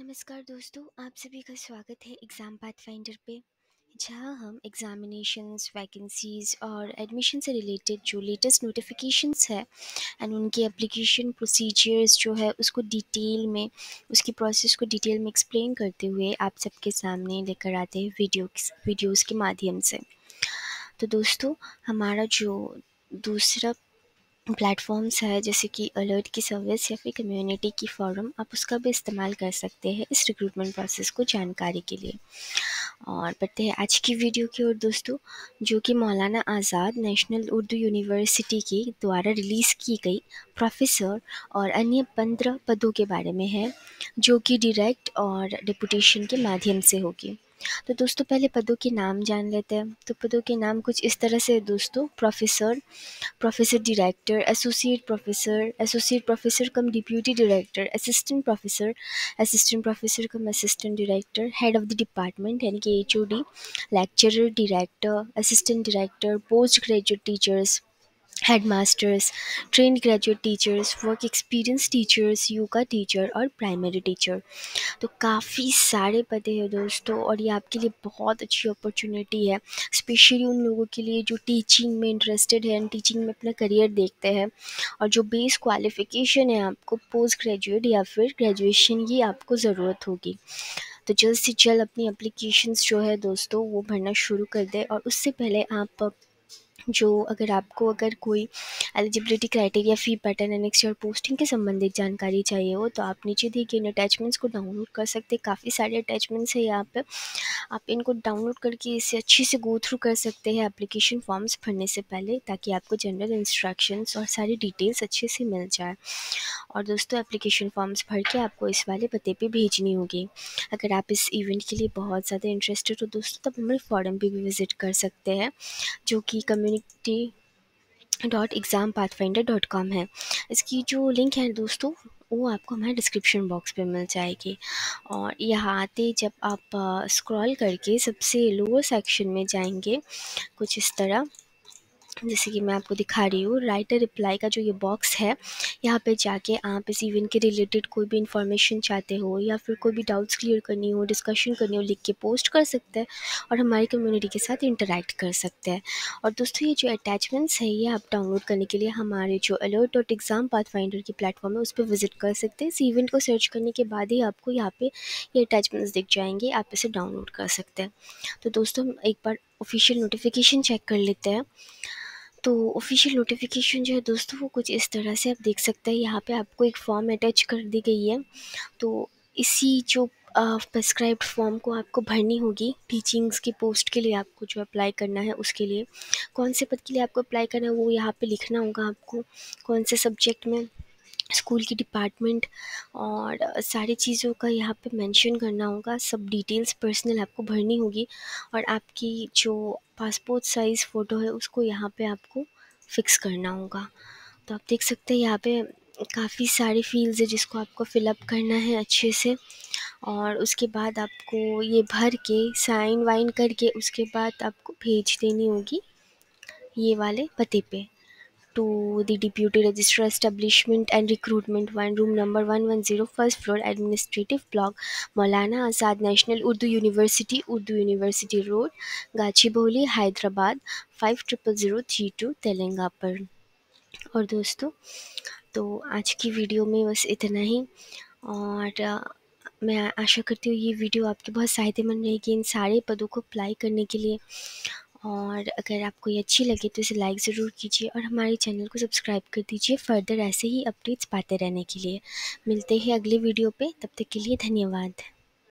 नमस्कार दोस्तों, आप सभी का स्वागत है एग्ज़ाम पाथ फाइंडर पे, जहां हम एग्ज़ामिनेशंस, वैकेंसीज़ और एडमिशन से रिलेटेड जो लेटेस्ट नोटिफिकेशंस है एंड उनके एप्लीकेशन प्रोसीजर्स जो है उसको डिटेल में, उसकी प्रोसेस को डिटेल में एक्सप्लेन करते हुए आप सबके सामने लेकर आते हैं वीडियोज़ के माध्यम से। तो दोस्तों, हमारा जो दूसरा प्लेटफॉर्म्स है जैसे कि अलर्ट की सर्विस या फिर कम्युनिटी की फोरम, आप उसका भी इस्तेमाल कर सकते हैं इस रिक्रूटमेंट प्रोसेस को जानकारी के लिए। और बढ़ते हैं आज की वीडियो की ओर दोस्तों, जो कि मौलाना आज़ाद नेशनल उर्दू यूनिवर्सिटी के द्वारा रिलीज़ की गई प्रोफेसर और अन्य 15 पदों के बारे में है, जो कि डायरेक्ट और डिप्यूटेशन के माध्यम से होगी। तो दोस्तों, पहले पदों के नाम जान लेते हैं। तो पदों के नाम कुछ इस तरह से दोस्तों, professor director, associate professor cum deputy director, assistant professor cum assistant director, head of the department यानी कि HOD, lecturer director, assistant director, post graduate teachers, headmasters, trained graduate teachers, work experience teachers, yoga teacher और primary teacher. तो काफ़ी सारे पदे हैं दोस्तों, और ये आपके लिए बहुत अच्छी अपॉर्चुनिटी है, स्पेशली उन लोगों के लिए जो टीचिंग में इंटरेस्टेड है, टीचिंग में अपना करियर देखते हैं और जो बेस क्वालिफिकेशन है आपको पोस्ट ग्रेजुएट या फिर ग्रेजुएशन, ये आपको ज़रूरत होगी। तो जल्द से जल्द अपनी एप्लीकेशंस जो है दोस्तों वो भरना शुरू कर दें। और उससे पहले आप जो अगर आपको कोई eligibility criteria, fee pattern, annex और पोस्टिंग के संबंधित जानकारी चाहिए हो तो आप नीचे दिए गए इन अटैचमेंट्स को डाउनलोड कर सकते हैं। काफ़ी सारे अटैचमेंट्स हैं यहाँ पे, आप इनको डाउनलोड करके इसे अच्छे से गो थ्रू कर सकते हैं एप्लीकेशन फॉर्म्स भरने से पहले, ताकि आपको जनरल इंस्ट्रक्शंस और सारी डिटेल्स अच्छे से मिल जाए। और दोस्तों, एप्लीकेशन फॉर्म्स भर के आपको इस वाले पते पे भेजनी होगी। अगर आप इस इवेंट के लिए बहुत ज़्यादा इंटरेस्टेड हो दोस्तों, तब हमारे फोरम पर भी विज़िट कर सकते हैं, जो कि community.exampathfinder.com है। इसकी जो लिंक है दोस्तों वो आपको हमारे डिस्क्रिप्शन बॉक्स पे मिल जाएगी। और यहाँ आते जब आप स्क्रॉल करके सबसे लोअर सेक्शन में जाएंगे, कुछ इस तरह जैसे कि मैं आपको दिखा रही हूँ, राइटर रिप्लाई का जो ये बॉक्स है, यहाँ पे जाके आप इस इवेंट के रिलेटेड कोई भी इन्फॉर्मेशन चाहते हो या फिर कोई भी डाउट्स क्लियर करनी हो, डिस्कशन करनी हो, लिख के पोस्ट कर सकते हैं और हमारी कम्युनिटी के साथ इंटरेक्ट कर सकते हैं। और दोस्तों, ये जो अटैचमेंट्स है ये आप डाउनलोड करने के लिए हमारे जो alert.exampathfinder की प्लेटफॉर्म है उस पर विजिट कर सकते हैं। इस इवेंट को सर्च करने के बाद ही आपको यहाँ पर ये अटैचमेंट्स दिख जाएंगे, आप इसे डाउनलोड कर सकते हैं। तो दोस्तों, हम एक बार ऑफिशियल नोटिफिकेशन चेक कर लेते हैं। तो ऑफिशियल नोटिफिकेशन जो है दोस्तों वो कुछ इस तरह से आप देख सकते हैं। यहाँ पे आपको एक फॉर्म अटैच कर दी गई है, तो इसी जो प्रिस्क्राइब्ड फॉर्म को आपको भरनी होगी टीचिंग्स की पोस्ट के लिए। आपको जो अप्लाई करना है उसके लिए, कौन से पद के लिए आपको अप्लाई करना है वो यहाँ पे लिखना होगा आपको, कौन से सब्जेक्ट में, स्कूल की डिपार्टमेंट और सारी चीज़ों का यहाँ पे मेंशन करना होगा। सब डिटेल्स पर्सनल आपको भरनी होगी और आपकी जो पासपोर्ट साइज़ फ़ोटो है उसको यहाँ पे आपको फिक्स करना होगा। तो आप देख सकते हैं यहाँ पे काफ़ी सारी फील्ड्स है जिसको आपको फिलअप करना है अच्छे से, और उसके बाद आपको ये भर के साइन वाइन करके उसके बाद आपको भेज देनी होगी ये वाले पते पे, to the Deputy Registrar Establishment and Recruitment 1, room number 110, first floor, administrative block, Maulana Azad National Urdu University Road, Gachibowli, Hyderabad 50032, Telangapur। और दोस्तों, तो आज की वीडियो में बस इतना ही, और मैं आशा करती हूँ ये वीडियो आपके बहुत फायदेमंद रहेगी इन सारे पदों को अप्लाई करने के लिए। और अगर आपको ये अच्छी लगे तो इसे लाइक ज़रूर कीजिए और हमारे चैनल को सब्सक्राइब कर दीजिए फर्दर ऐसे ही अपडेट्स पाते रहने के लिए। मिलते हैं अगले वीडियो पे, तब तक के लिए धन्यवाद।